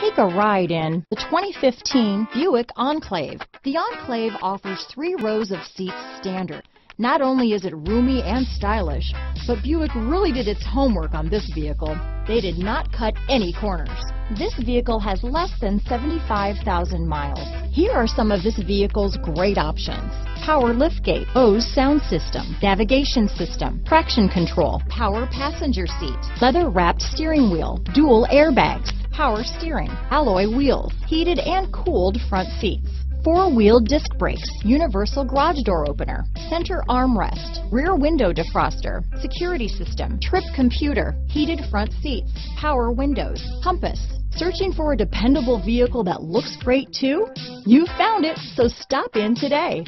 Take a ride in the 2015 Buick Enclave. The Enclave offers 3 rows of seats standard. Not only is it roomy and stylish, but Buick really did its homework on this vehicle. They did not cut any corners. This vehicle has less than 75,000 miles. Here are some of this vehicle's great options: power liftgate, Bose sound system, navigation system, traction control, power passenger seat, leather-wrapped steering wheel, dual airbags, power steering, alloy wheels, heated and cooled front seats, four-wheel disc brakes, universal garage door opener, center armrest, rear window defroster, security system, trip computer, heated front seats, power windows, compass. Searching for a dependable vehicle that looks great too? You found it, so stop in today.